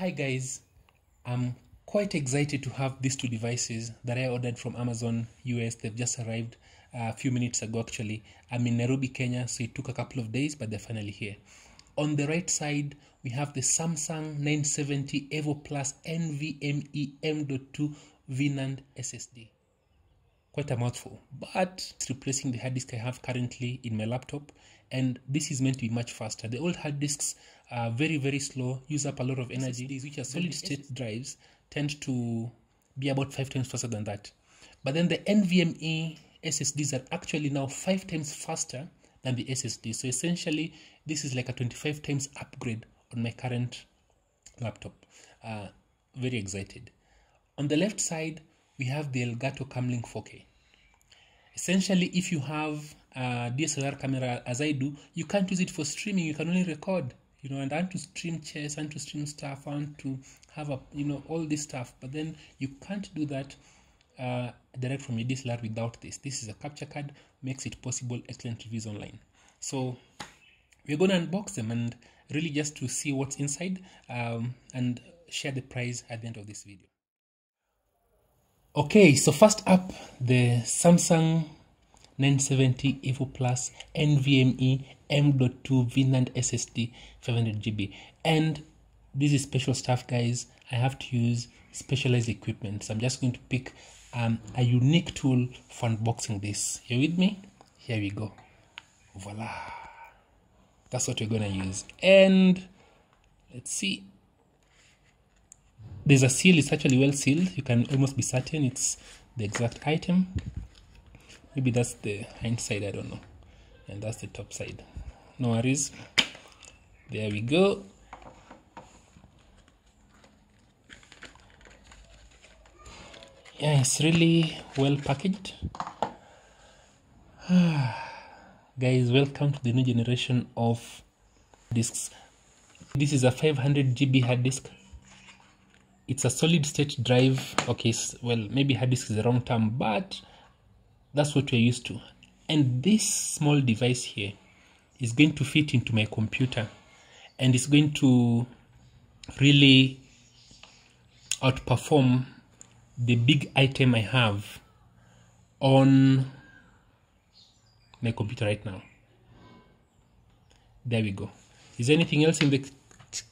Hi guys, I'm quite excited to have these two devices that I ordered from Amazon US. They've just arrived a few minutes ago actually. I'm in Nairobi, Kenya, so it took a couple of days, but they're finally here. On the right side, we have the Samsung 970 Evo Plus NVMe M.2 VNAND SSD. Quite a mouthful, but it's replacing the hard disk I have currently in my laptop, and this is meant to be much faster. The old hard disks are very, very slow, use up a lot of energy. SSDs, which are solid state drives, tend to be about 5 times faster than that. But then the NVMe SSDs are actually now 5 times faster than the SSD. So essentially, this is like a 25 times upgrade on my current laptop. Very excited. On the left side, we have the Elgato Cam Link 4K. Essentially, if you have a DSLR camera, as I do, you can't use it for streaming. You can only record, you know, and I want to stream chess, I want to stream stuff, I want to have a, you know, all this stuff. But then you can't do that direct from your DSLR without this. This is a capture card, makes it possible. Excellent reviews online. So we're going to unbox them and really just to see what's inside and share the price at the end of this video. Okay, so first up, the Samsung 970 Evo Plus NVMe M.2 VNAND SSD 500GB. And this is special stuff, guys. I have to use specialized equipment. So I'm just going to pick a unique tool for unboxing this. You with me? Here we go. Voila. That's what we're going to use. And let's see. There's a seal, it's actually well sealed. You can almost be certain it's the exact item. Maybe that's the hind side, I don't know. And that's the top side. No worries. There we go. Yeah, it's really well packaged. Guys, welcome to the new generation of discs. This is a 500GB hard disk. It's a solid state drive. Okay, well, maybe hard disk is the wrong term, but that's what we're used to. And this small device here is going to fit into my computer, and it's going to really outperform the big item I have on my computer right now. There we go. Is there anything else in the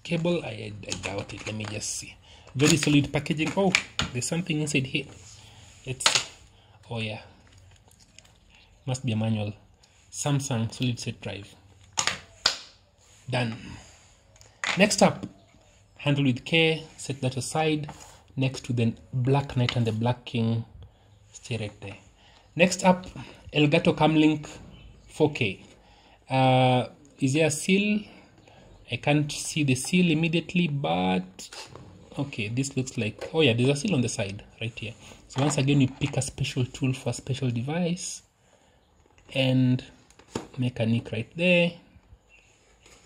cable? I doubt it. Let me just see. Very solid packaging. Oh, there's something inside here. Let's see. Oh yeah, must be a manual. Samsung solid state drive. Done. Next up, handle with care. Set that aside. Next to the Black Knight and the Black King, stay right there. Next up, Elgato Cam Link 4K. Is there a seal? I can't see the seal immediately, but okay, this looks like, oh yeah, there's a seal on the side right here. So once again, we pick a special tool for a special device and make a nick right there,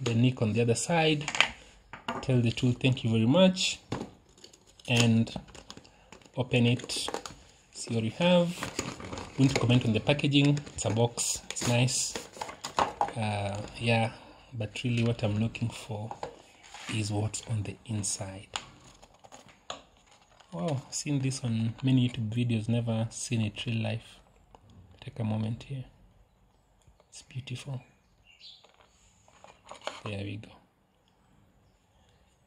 the nick on the other side. Tell the tool thank you very much and open it. See what we have. Won't comment on the packaging. It's a box, it's nice. Yeah, but really what I'm looking for is what's on the inside. Wow, seen this on many YouTube videos, never seen it real life. Take a moment here. It's beautiful. There we go.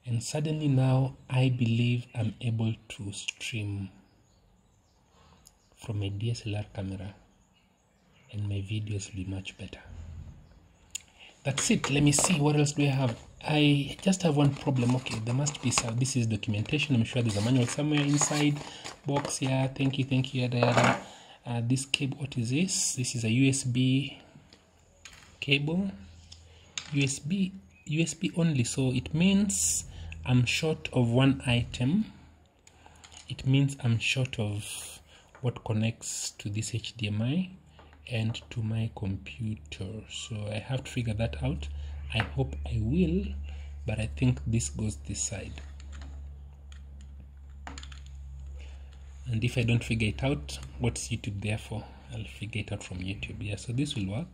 And suddenly now I believe I'm able to stream from a DSLR camera and my videos will be much better. That's it. Let me see, what else do I have? I just have one problem. Okay, there must be some, this is documentation. I'm sure there's a manual somewhere inside. Box, yeah, thank you, this cable, what is this? This is a USB cable. USB only, so it means I'm short of one item. It means I'm short of what connects to this HDMI and to my computer. So I have to figure that out. I hope I will, but I think this goes this side. And if I don't figure it out, what's YouTube there for? I'll figure it out from YouTube. Yeah, so this will work.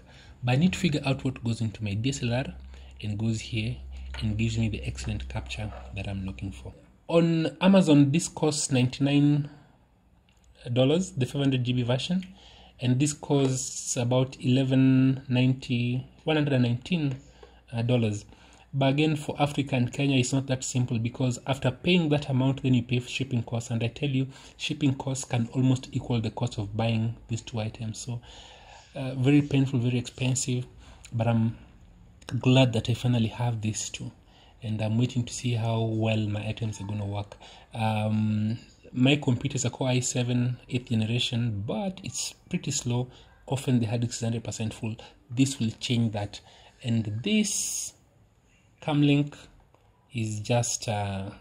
But I need to figure out what goes into my DSLR and goes here and gives me the excellent capture that I'm looking for. On Amazon, this costs $99, the 500GB version, and this costs about $119. But again, for Africa and Kenya, it's not that simple, because after paying that amount, then you pay for shipping costs. And I tell you, shipping costs can almost equal the cost of buying these two items. So very painful, very expensive. But I'm glad that I finally have these two. And I'm waiting to see how well my items are going to work. My computer is a Core i7 8th generation, but it's pretty slow. Often the hard disk is 100% full. This will change that. And this Cam Link is just a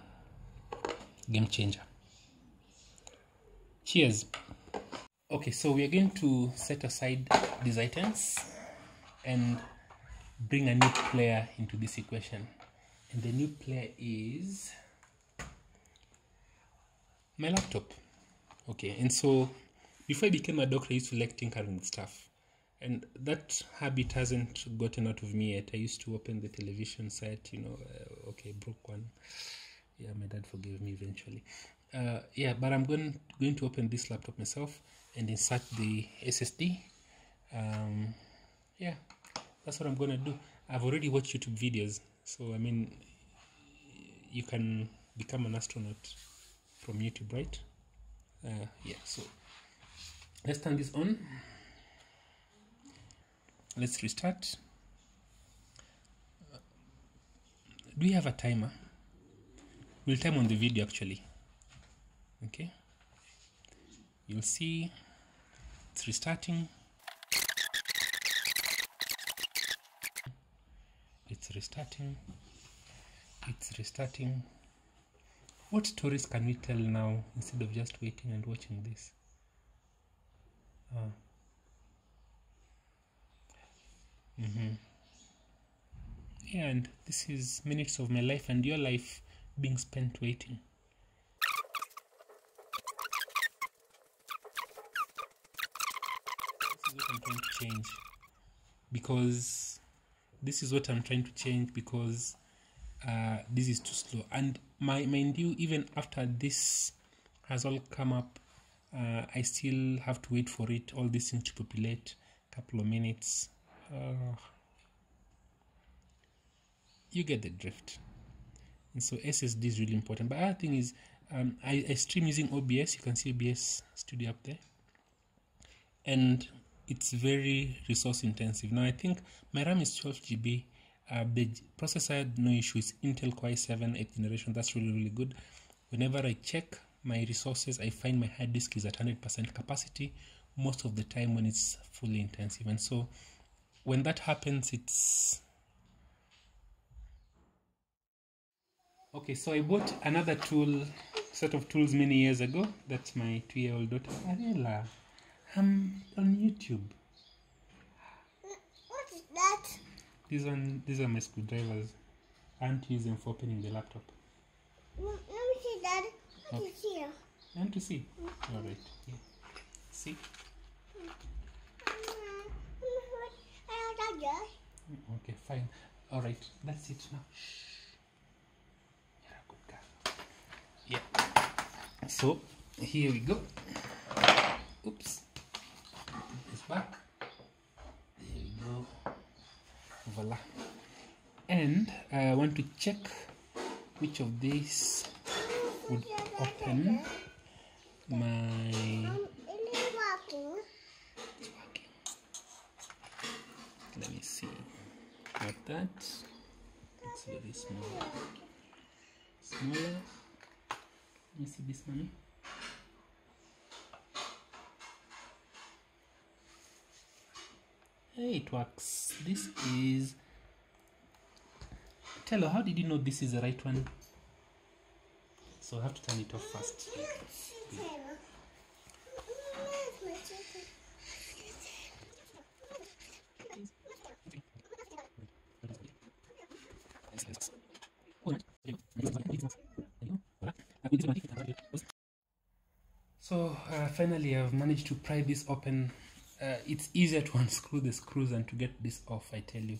game changer. Cheers. Okay, so we are going to set aside these items and bring a new player into this equation. And the new player is my laptop. Okay, and so before I became a doctor, I used to like tinkering with stuff. And that habit hasn't gotten out of me yet. I used to open the television set, you know, okay, broke one. Yeah, my dad forgave me eventually. Yeah, but I'm going to open this laptop myself and insert the SSD. Yeah, that's what I'm going to do. I've already watched YouTube videos. So, I mean, you can become an astronaut from YouTube, right? Yeah, so let's turn this on. Let's restart. Do we have a timer? We'll time on the video actually. Okay. You'll see it's restarting. It's restarting. It's restarting. What stories can we tell now instead of just waiting and watching this? Yeah, and this is minutes of my life and your life being spent waiting. This is what I'm trying to change, because this is too slow. And mind you, even after this has all come up, I still have to wait for it, all these things to populate, a couple of minutes. You get the drift. And so SSD is really important. But other thing is, I stream using OBS. You can see OBS Studio up there, and it's very resource intensive. Now I think my RAM is 12 GB. The processor had no issue. It's Intel Core i7 8th generation. That's really, really good. Whenever I check my resources, I find my hard disk is at 100% capacity most of the time when it's fully intensive. And so when that happens, it's okay. So I bought another set of tools many years ago. That's my 2-year-old daughter Ariella. I'm on YouTube. What is that? These are my screwdrivers. I want to use them for opening the laptop. Let me see, Dad. What is here? I want to see. All right. Yeah. See. Okay, fine. All right, that's it now. You're a good girl. Yeah. So here we go. Oops. Put this back. There we go. Voila. And I want to check which of these would open my. Let me see. Like that. It's very small. Smaller. Let me see this one. Hey, it works. This is Tello. How did you know this is the right one? So I have to turn it off first. Yeah. So finally I've managed to pry this open. It's easier to unscrew the screws than to get this off, I tell you.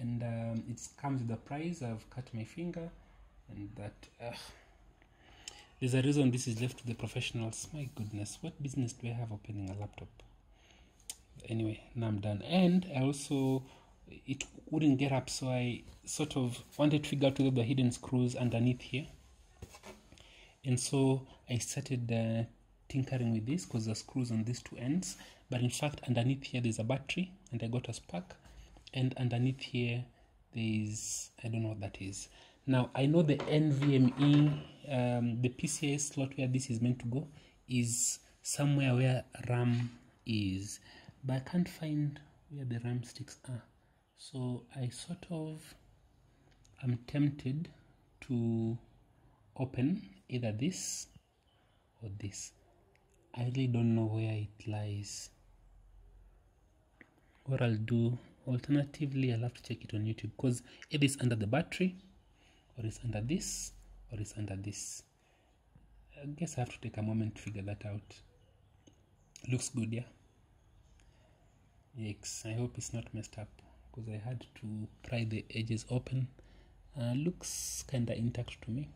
and it comes with a price. I've cut my finger, and that there's a reason this is left to the professionals. My goodness, what business do I have opening a laptop? Anyway, now I'm done, and I also it wouldn't get up, so I sort of wanted to figure out whether the hidden screws underneath here, and so I started tinkering with this because the screws on these two ends, but in fact underneath here there's a battery, and I got a spark, and underneath here there's, I don't know what that is. Now I know the NVMe, the PCIe slot where this is meant to go is somewhere where RAM is, but I can't find where the RAM sticks are, so I sort of am tempted to open either this or this. I really don't know where it lies. What I'll do, alternatively, I'll have to check it on YouTube, because it is under the battery, or it's under this, or it's under this. I guess I have to take a moment to figure that out. Looks good, yeah? Yikes, I hope it's not messed up, because I had to pry the edges open. Looks kind of intact to me.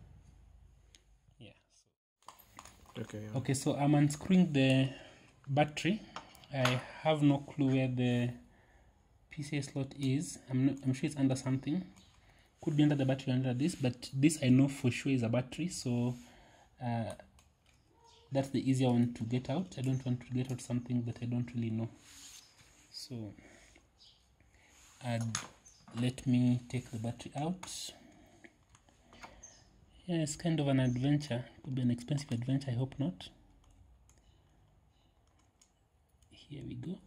Okay, yeah. Okay, so I'm unscrewing the battery. I have no clue where the PCIe slot is. I'm sure it's under something. Could be under the battery, under this, but this I know for sure is a battery, so that's the easier one to get out. I don't want to get out something that I don't really know. So let me take the battery out. Yeah, it's kind of an adventure. Could be an expensive adventure, I hope not. Here we go.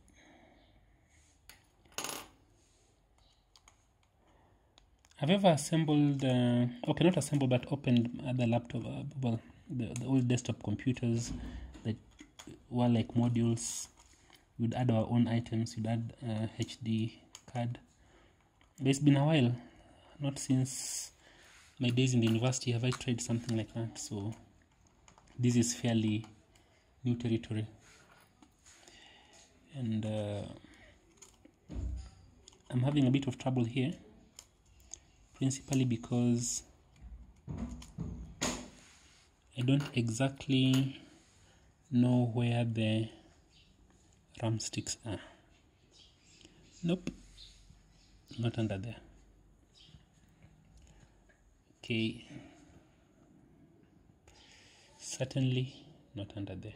I've ever assembled, okay, not assembled, but opened other laptop, well, the old desktop computers that were like modules. We'd add our own items, we'd add HD card. But it's been a while, not since my days in the university have I tried something like that, so this is fairly new territory. And I'm having a bit of trouble here, principally because I don't exactly know where the RAM sticks are. Nope, not under there. Okay, certainly not under there.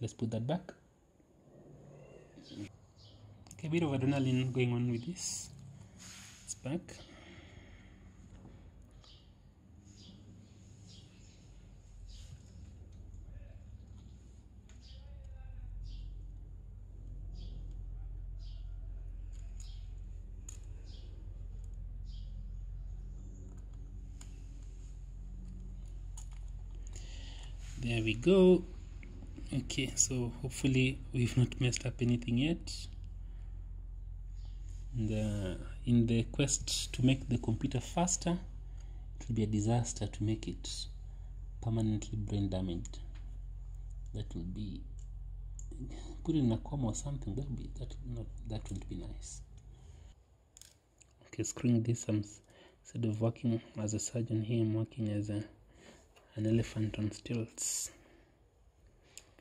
Let's put that back. Okay, a bit of adrenaline going on with this. It's back. There we go. Okay, so hopefully we've not messed up anything yet. In the quest to make the computer faster, it will be a disaster to make it permanently brain damaged. That will be put in a coma or something. That'll be that. Not that won't be nice. Okay, screwing this. I'm instead of working as a surgeon here, I'm working as a an elephant on stilts.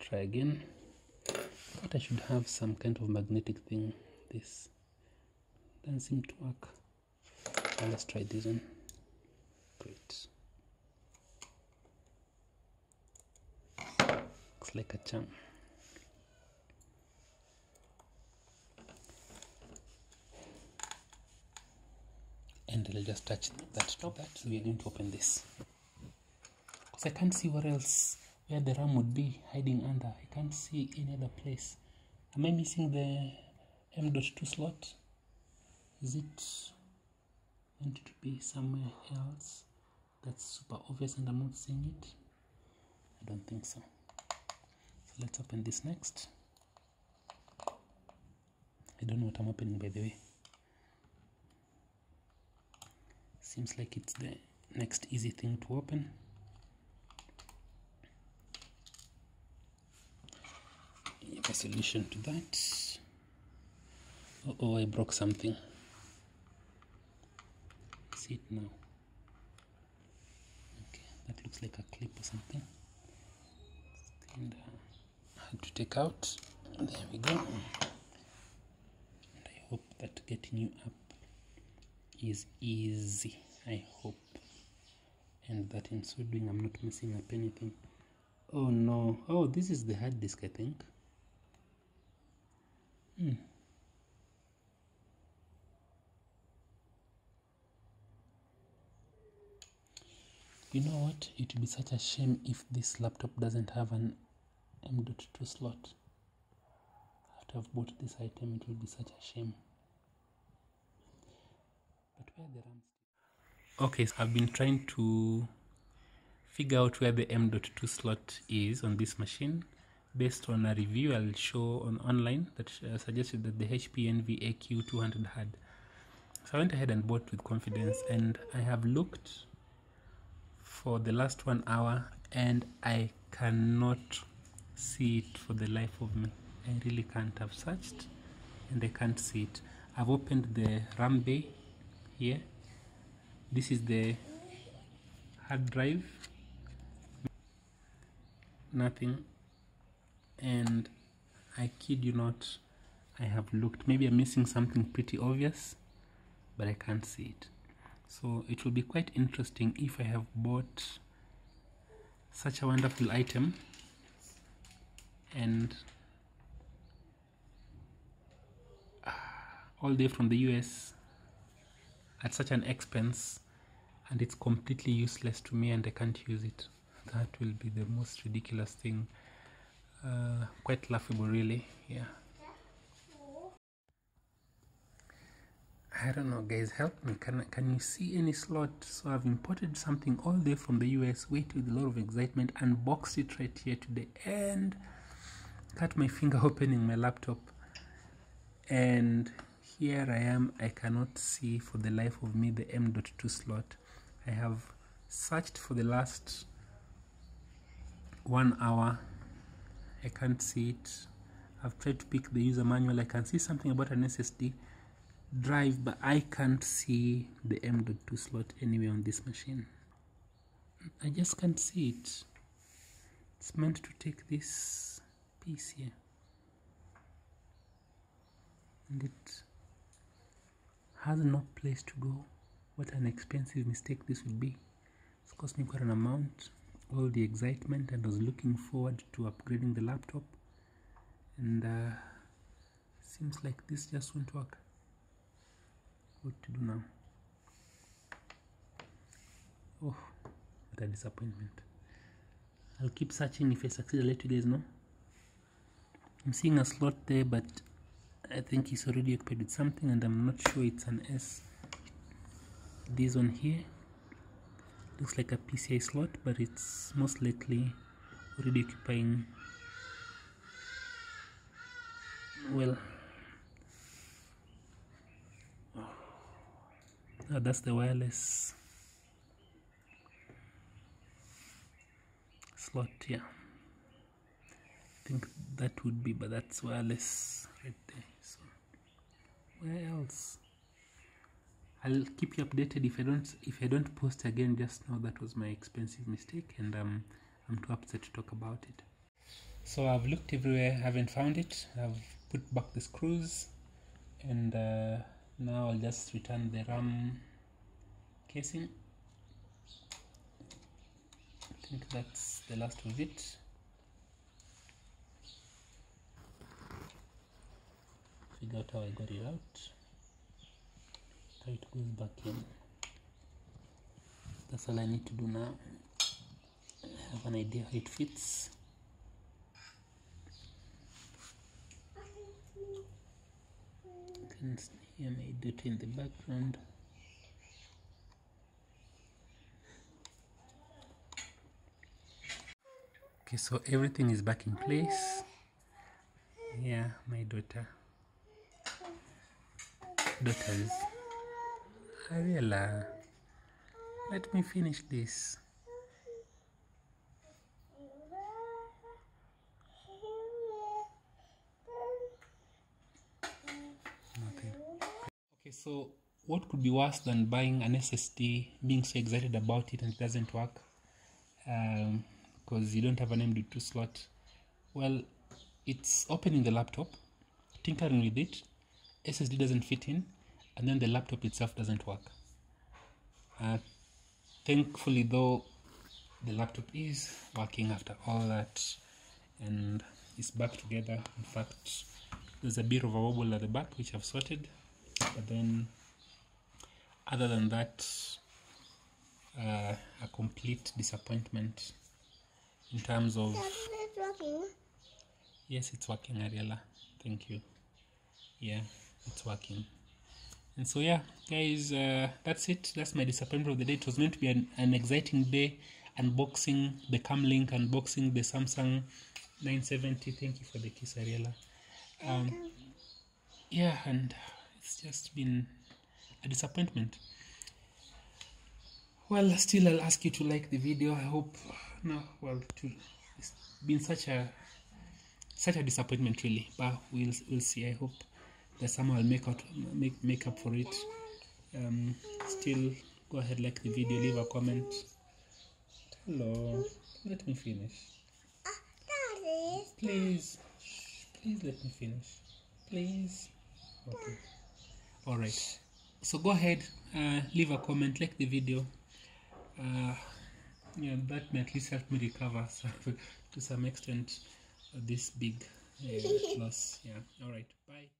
Try again. But I should have some kind of magnetic thing. This doesn't seem to work. Now let's try this one. Great. Looks like a charm. And I'll just touch that top. So we're going to open this. I can't see where else where the RAM would be hiding under. I can't see any other place. Am I missing the M.2 slot? Is it meant to be somewhere else? That's super obvious and I'm not seeing it. I don't think so. So let's open this next. I don't know what I'm opening, by the way. Seems like it's the next easy thing to open. A solution to that. Oh, I broke something. See it now. Okay, that looks like a clip or something. And I had to take out. There we go. And I hope that getting you up is easy. I hope. And that in so doing, I'm not messing up anything. Oh no. Oh, this is the hard disk, I think. You know what? It would be such a shame if this laptop doesn't have an M.2 slot. After I've bought this item, it would be such a shame. But where the RAM? Okay, so I've been trying to figure out where the M.2 slot is on this machine. Based on a review I'll show on online that suggested that the HP NV AQ 200 had. So I went ahead and bought with confidence, and I have looked for the last 1 hour and I cannot see it for the life of me. I really can't. Have searched and I can't see it. I've opened the RAM bay here. This is the hard drive. Nothing. And I kid you not, I have looked. Maybe I'm missing something pretty obvious, but I can't see it. So it will be quite interesting if I have bought such a wonderful item and all day from the US at such an expense, and it's completely useless to me and I can't use it. That will be the most ridiculous thing. Quite laughable, really. Yeah, I don't know, guys, help me. Can you see any slot? So I've imported something all day from the US, waited with a lot of excitement, unboxed it right here today, and cut my finger opening my laptop, and here I am. I cannot see for the life of me the M.2 slot. I have searched for the last 1 hour. I can't see it. I've tried to pick the user manual. I can see something about an SSD drive, but I can't see the M.2 slot anywhere on this machine. I just can't see it. It's meant to take this piece here, and it has no place to go. What an expensive mistake this would be. It's cost me quite an amount. All the excitement, and I was looking forward to upgrading the laptop, and seems like this just won't work. What to do now? Oh, what a disappointment. I'll keep searching. If I succeed, I'll let you guys know. I'm seeing a slot there, but I think it's already occupied with something, and I'm not sure it's an S. This one here looks like a PCIe slot, but it's most likely already occupying. Well, oh, that's the wireless slot. Yeah, I think that would be, but that's wireless right there. So where else? I'll keep you updated. If I don't post again, just know that was my expensive mistake, and I'm too upset to talk about it. So I've looked everywhere, haven't found it. I've put back the screws, and now I'll just return the RAM casing. I think that's the last of it. Figure out how I got it out. It goes back in. That's all I need to do now. I have an idea how it fits. You can hear my duty in the background. Okay, so everything is back in place. Yeah, my daughter. Daughters. Ariella, let me finish this. No, What could be worse than buying an SSD, being so excited about it and it doesn't work because you don't have an M.2 slot? Well, it's opening the laptop, tinkering with it, SSD doesn't fit in, and then the laptop itself doesn't work. Thankfully though, the laptop is working after all that and it's back together. In fact, there's a bit of a wobble at the back which I've sorted, but then other than that, a complete disappointment in terms of... It's working. Yes, it's working, Ariella. Thank you. Yeah, it's working. And so yeah, guys, that's it. That's my disappointment of the day. It was meant to be an exciting day, unboxing the Cam Link, unboxing the Samsung 970. Thank you for the kiss, Ariella. Yeah, and it's just been a disappointment. Well, still I'll ask you to like the video. I hope no, well, to, it's been such a disappointment really, but we'll see. I hope that somehow I'll make up for it. Still go ahead, like the video, leave a comment. Hello, let me finish. Please let me finish. Please. Okay. All right. So go ahead, leave a comment, like the video. Yeah, that may at least help me recover to some extent this big loss. Yeah. All right. Bye.